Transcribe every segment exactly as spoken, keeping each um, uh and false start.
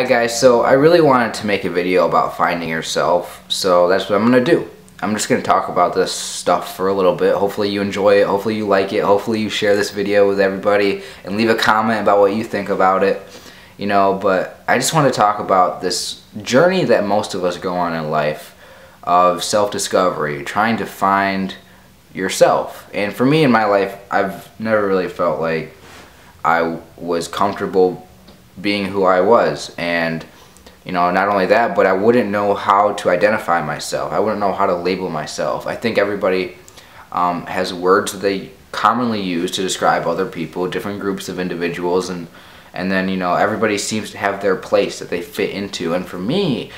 Hi guys, so I really wanted to make a video about finding yourself, so that's what I'm gonna do. I'm just gonna talk about this stuff for a little bit. Hopefully you enjoy it, hopefully you like it, hopefully you share this video with everybody and leave a comment about what you think about it, you know, but I just want to talk about this journey that most of us go on in life of self-discovery, trying to find yourself. And for me in my life, I've never really felt like I was comfortable being who I was, and you know, not only that, but I wouldn't know how to identify myself. I wouldn't know how to label myself. I think everybody um, has words that they commonly use to describe other people, different groups of individuals, and and then you know, everybody seems to have their place that they fit into. And for me,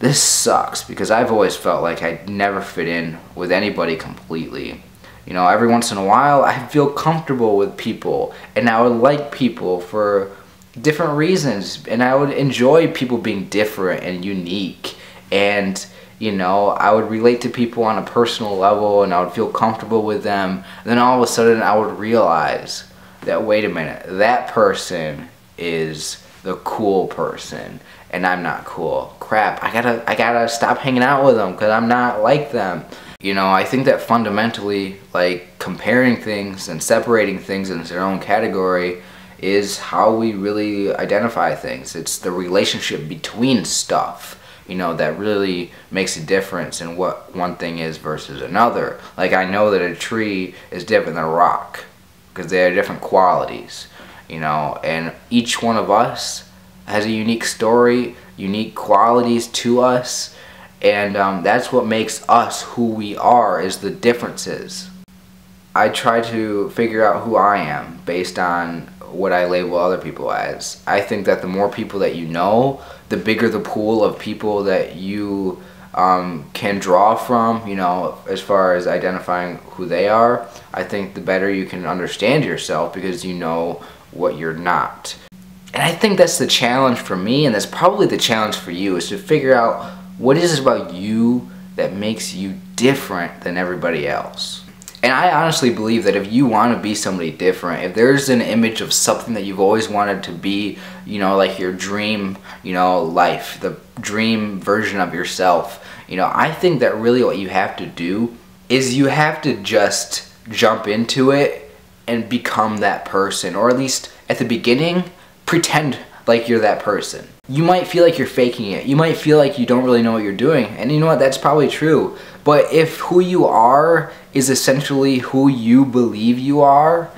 this sucks because I've always felt like I never fit in with anybody completely. You know, every once in a while, I feel comfortable with people, and I would like people for different reasons, and I would enjoy people being different and unique, and you know, I would relate to people on a personal level and I would feel comfortable with them. And then all of a sudden I would realize that, wait a minute, that person is the cool person and I'm not cool. Crap, I gotta I gotta stop hanging out with them because I'm not like them. You know, I think that fundamentally, like, comparing things and separating things into their own category is how we really identify things. It's the relationship between stuff, you know, that really makes a difference in what one thing is versus another. Like, I know that a tree is different than a rock because they are different qualities, you know, and each one of us has a unique story, unique qualities to us, and um, that's what makes us who we are, is the differences. I try to figure out who I am based on what I label other people as. I think that the more people that you know, the bigger the pool of people that you um, can draw from, you know, as far as identifying who they are. I think the better you can understand yourself because you know what you're not. And I think that's the challenge for me, and that's probably the challenge for you, is to figure out what is it about you that makes you different than everybody else. And I honestly believe that if you want to be somebody different, if there's an image of something that you've always wanted to be, you know, like your dream, you know, life, the dream version of yourself, you know, I think that really what you have to do is you have to just jump into it and become that person, or at least at the beginning, pretend like you're that person. You might feel like you're faking it. You might feel like you don't really know what you're doing. And you know what, that's probably true. But if who you are is essentially who you believe you are,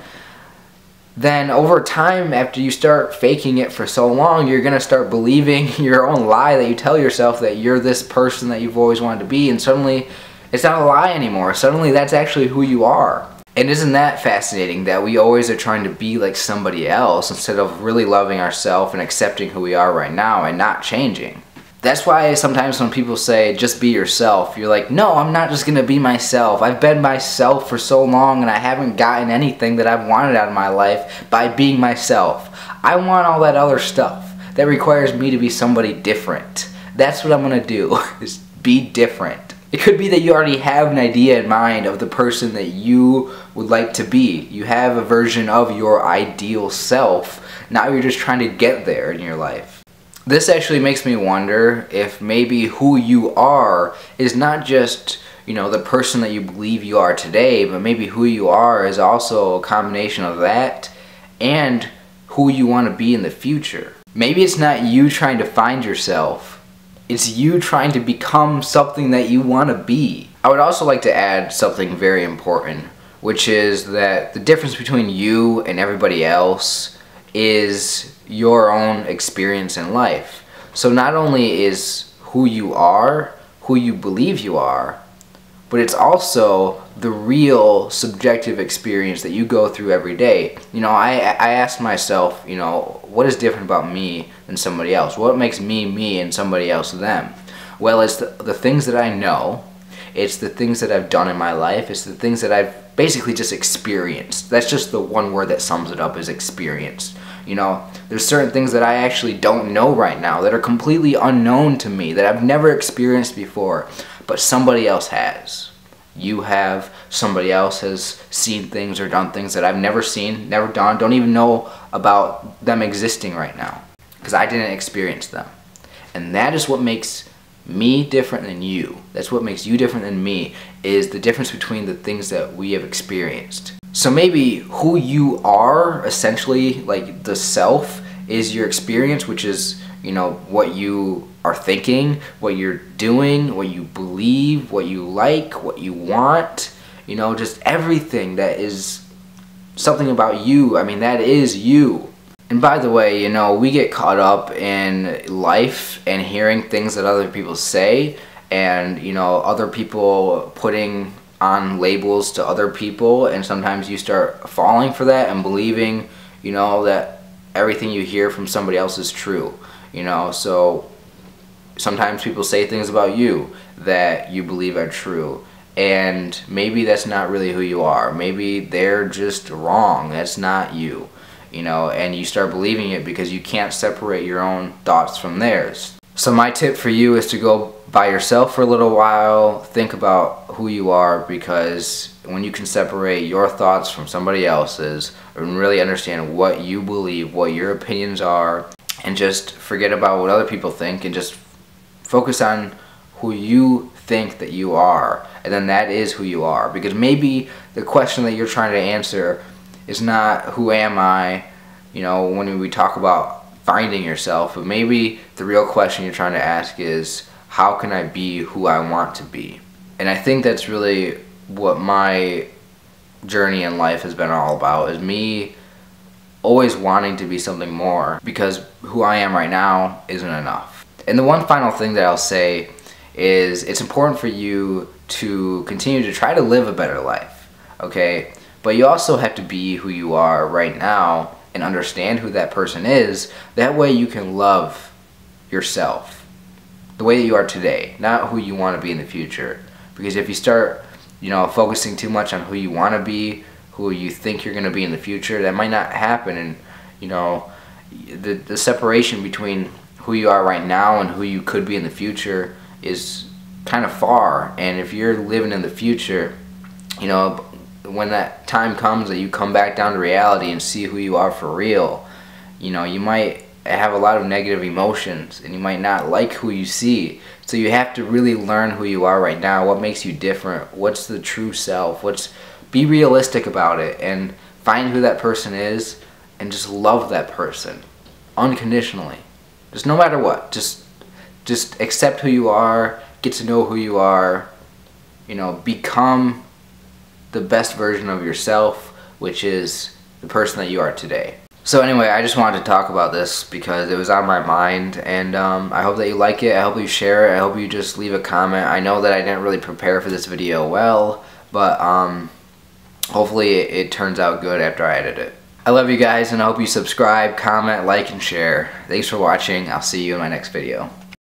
then over time, after you start faking it for so long, you're gonna start believing your own lie that you tell yourself, that you're this person that you've always wanted to be, and suddenly it's not a lie anymore. Suddenly that's actually who you are. And isn't that fascinating that we always are trying to be like somebody else instead of really loving ourselves and accepting who we are right now and not changing? That's why sometimes when people say, just be yourself, you're like, no, I'm not just gonna be myself. I've been myself for so long and I haven't gotten anything that I've wanted out of my life by being myself. I want all that other stuff that requires me to be somebody different. That's what I'm gonna do, is be different. It could be that you already have an idea in mind of the person that you would like to be. You have a version of your ideal self. Now you're just trying to get there in your life. This actually makes me wonder if maybe who you are is not just, you know, the person that you believe you are today, but maybe who you are is also a combination of that and who you want to be in the future. Maybe it's not you trying to find yourself. It's you trying to become something that you want to be. I would also like to add something very important, which is that the difference between you and everybody else is your own experience in life. So not only is who you are, who you believe you are, but it's also the real subjective experience that you go through every day. You know, I, I asked myself, you know, what is different about me than somebody else? What makes me me and somebody else them? Well, it's the, the things that I know. It's the things that I've done in my life. It's the things that I've basically just experienced. That's just the one word that sums it up, is experience. You know, there's certain things that I actually don't know right now that are completely unknown to me, that I've never experienced before, but somebody else has. You have, somebody else has seen things or done things that I've never seen, never done, don't even know about them existing right now. because I didn't experience them. And that is what makes me different than you. That's what makes you different than me, is the difference between the things that we have experienced. So maybe who you are, essentially, like the self, is your experience, which is, you know, what you are thinking, what you're doing, what you believe, what you like, what you want, you know, just everything that is something about you. I mean, that is you. And by the way, you know, we get caught up in life and hearing things that other people say, and, you know, other people putting on labels to other people, and sometimes you start falling for that and believing, you know, that everything you hear from somebody else is true, you know. So sometimes people say things about you that you believe are true, and maybe that's not really who you are. Maybe they're just wrong. That's not you, you know, and you start believing it because you can't separate your own thoughts from theirs. So my tip for you is to go by yourself for a little while, think about who you are, because when you can separate your thoughts from somebody else's and really understand what you believe, what your opinions are, and just forget about what other people think and just focus on who you think that you are, and then that is who you are. Because maybe the question that you're trying to answer is not who am I, you know, when we talk about finding yourself, but maybe the real question you're trying to ask is, how can I be who I want to be? And I think that's really what my journey in life has been all about, is me always wanting to be something more, because who I am right now isn't enough. And the one final thing that I'll say is, it's important for you to continue to try to live a better life, okay? But you also have to be who you are right now and understand who that person is. That way you can love yourself the way that you are today, not who you want to be in the future. Because if you start, you know, focusing too much on who you want to be, who you think you're going to be in the future, that might not happen. And, you know, the, the separation between who you are right now and who you could be in the future is kind of far. And if you're living in the future, you know, when that time comes that you come back down to reality and see who you are for real, you know, you might have a lot of negative emotions and you might not like who you see. So you have to really learn who you are right now, what makes you different, what's the true self, what's, be realistic about it, and find who that person is and just love that person unconditionally. Just no matter what, just just accept who you are, get to know who you are, you know, become the best version of yourself, which is the person that you are today. So anyway, I just wanted to talk about this because it was on my mind, and um, I hope that you like it. I hope you share it. I hope you just leave a comment. I know that I didn't really prepare for this video well, but um, hopefully it, it turns out good after I edit it. I love you guys, and I hope you subscribe, comment, like, and share. Thanks for watching. I'll see you in my next video.